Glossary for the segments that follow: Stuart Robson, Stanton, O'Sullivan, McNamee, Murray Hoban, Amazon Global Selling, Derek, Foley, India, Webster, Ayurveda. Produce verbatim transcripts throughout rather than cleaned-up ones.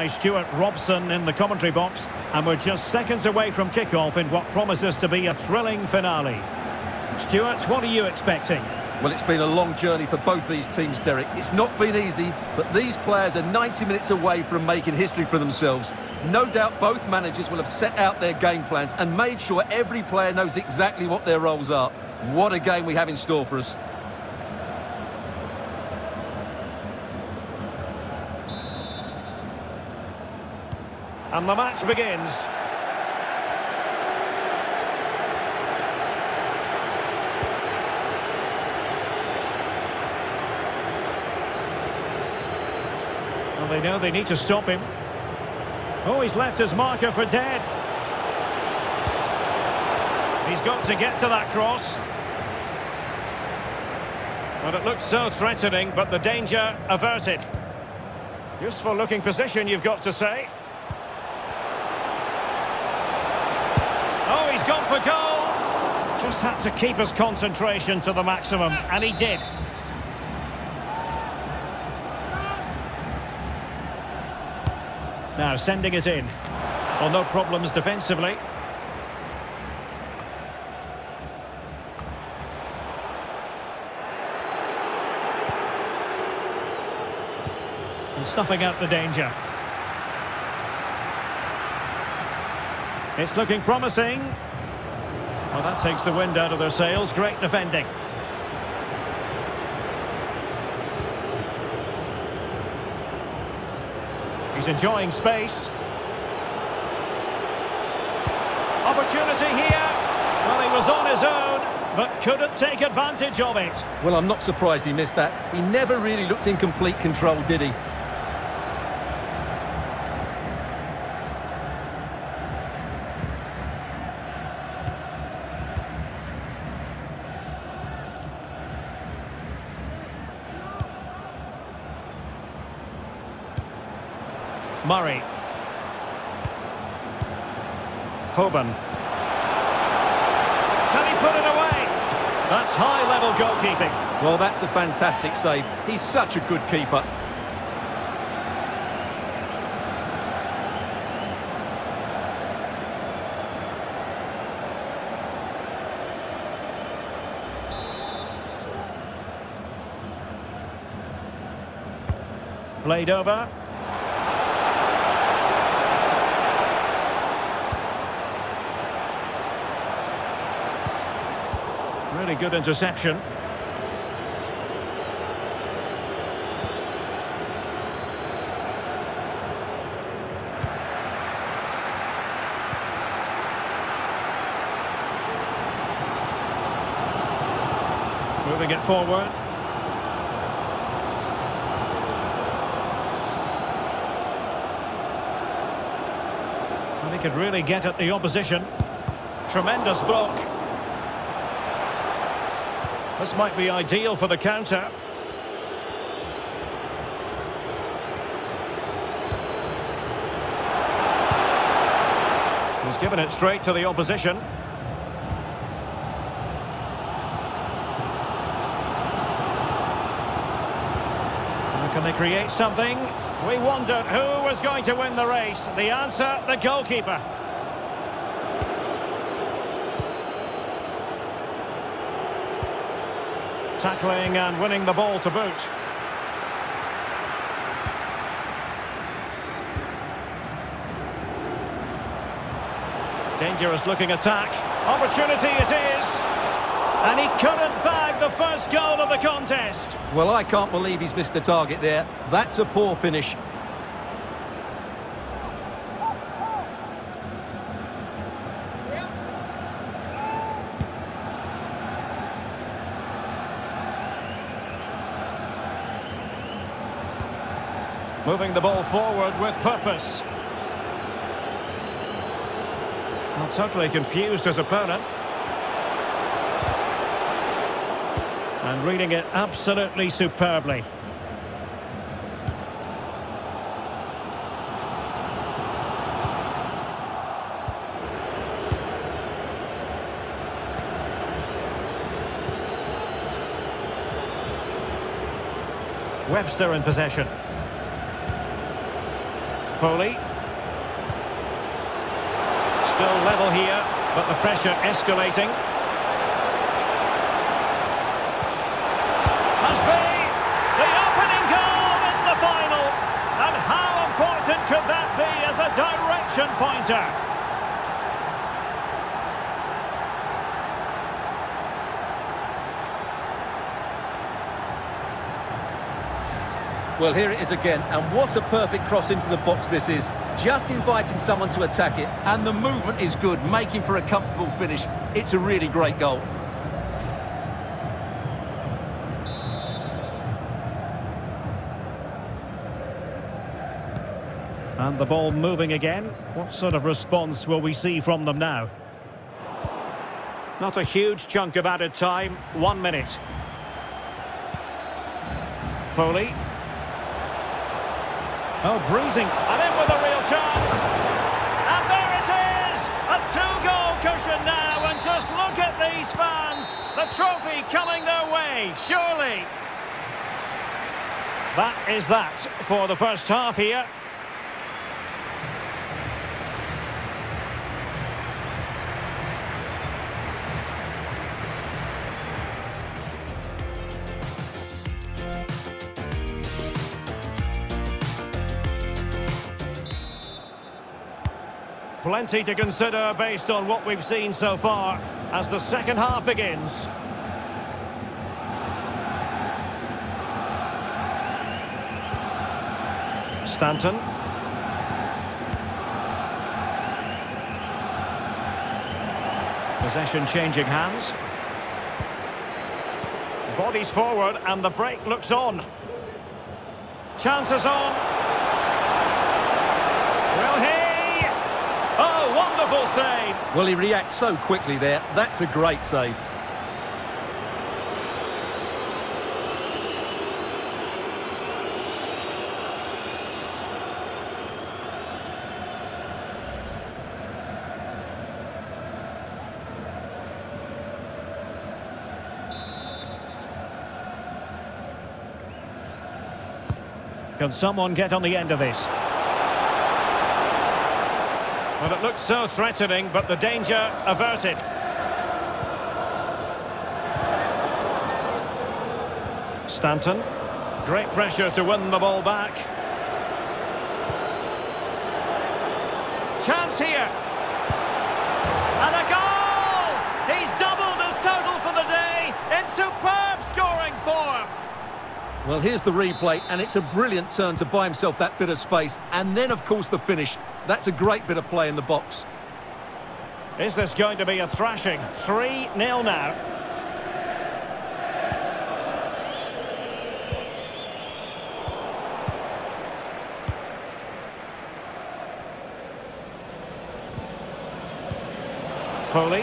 By Stuart Robson in the commentary box, and we're just seconds away from kickoff in what promises to be a thrilling finale. Stuart, what are you expecting? Well, it's been a long journey for both these teams, Derek. It's not been easy, but these players are ninety minutes away from making history for themselves. No doubt both managers will have set out their game plans and made sure every player knows exactly what their roles are. What a game we have in store for us. And the match begins. Well, they know they need to stop him. Oh, he's left his marker for dead. He's got to get to that cross. But it looked so threatening, but the danger averted. Useful looking position, you've got to say. He's gone for goal. Just had to keep his concentration to the maximum, and he did. Now sending it in. Well, no problems defensively. And snuffing out the danger. It's looking promising. Well, that takes the wind out of their sails. Great defending. He's enjoying space. Opportunity here. Well, he was on his own, but couldn't take advantage of it. Well, I'm not surprised he missed that. He never really looked in complete control, did he? Murray. Hoban. Can he put it away? That's high-level goalkeeping. Well, that's a fantastic save. He's such a good keeper. Played over. Really good interception. Moving it forward. And he could really get at the opposition. Tremendous block. This might be ideal for the counter. He's given it straight to the opposition. Can they create something? We wondered who was going to win the race. The answer, the goalkeeper. Tackling and winning the ball to boot. Dangerous looking attack. Opportunity it is. And he couldn't bag the first goal of the contest. Well, I can't believe he's missed the target there. That's a poor finish. Moving the ball forward with purpose. Well, totally confused his opponent. And reading it absolutely superbly. Webster in possession. Foley. Still level here, but the pressure escalating. Must be the opening goal in the final. And how important could that be as a direction pointer? Well, here it is again, and what a perfect cross into the box this is. Just inviting someone to attack it, and the movement is good, making for a comfortable finish. It's a really great goal. And the ball moving again. What sort of response will we see from them now? Not a huge chunk of added time. One minute. Foley. Oh, breezing, and in with a real chance, and there it is, a two-goal cushion now, and just look at these fans, the trophy coming their way, surely. That is that for the first half here. Plenty to consider based on what we've seen so far as the second half begins. Stanton. Possession changing hands. Bodies forward and the break looks on. Chances on. Will he? Oh, wonderful save! Well, he reacts so quickly there. That's a great save. Can someone get on the end of this? Well, it looked so threatening, but the danger averted. Stanton. Great pressure to win the ball back. Chance here. And a goal! He's doubled his total for the day. It's superb scoring form. Well, here's the replay, and it's a brilliant turn to buy himself that bit of space. And then, of course, the finish. That's a great bit of play in the box. Is this going to be a thrashing? three nil now. Foley.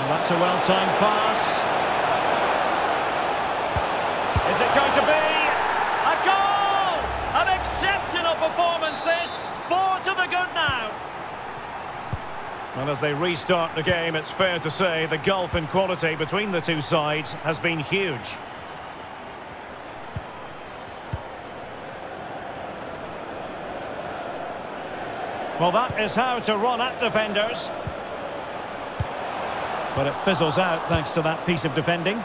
And that's a well-timed pass. Is it going to be? Performance this, four to the good now. And as they restart the game, it's fair to say the gulf in quality between the two sides has been huge. Well, that is how to run at defenders. But it fizzles out thanks to that piece of defending.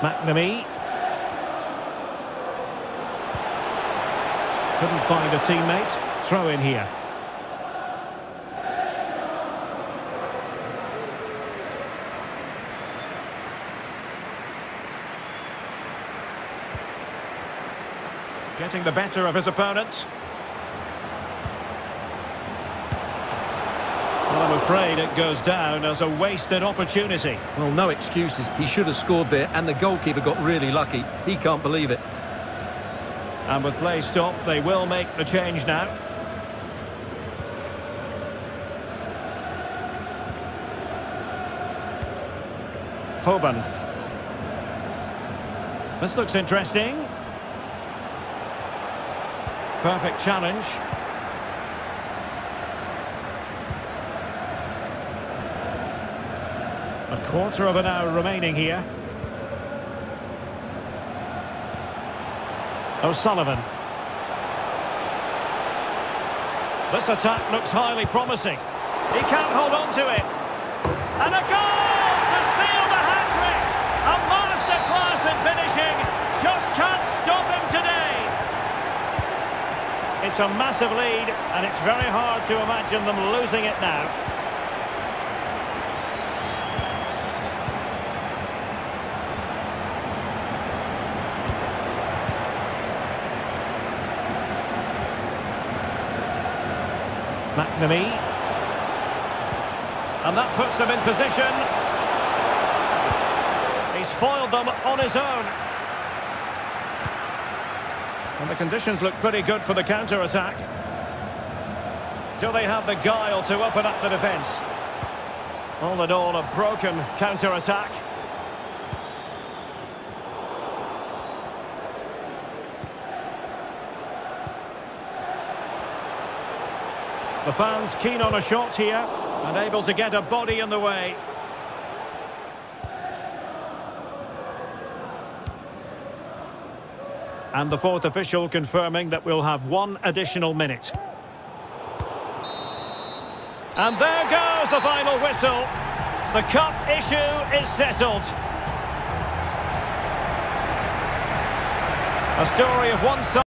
McNamee couldn't find a teammate. Throw in here. Getting the better of his opponent. I'm afraid it goes down as a wasted opportunity. Well, no excuses. He should have scored there, and the goalkeeper got really lucky. He can't believe it. And with play stopped, they will make the change now. Hoban. This looks interesting. Perfect challenge. A quarter of an hour remaining here. O'Sullivan. This attack looks highly promising. He can't hold on to it. And a goal! It's a massive lead, and it's very hard to imagine them losing it now. McNamee. And that puts them in position. He's foiled them on his own. And the conditions look pretty good for the counter-attack. Do they have the guile to open up the defence? All in all, a broken counter-attack. The fans keen on a shot here, and able to get a body in the way. And the fourth official confirming that we'll have one additional minute. And there goes the final whistle. The cup issue is settled. A story of one side.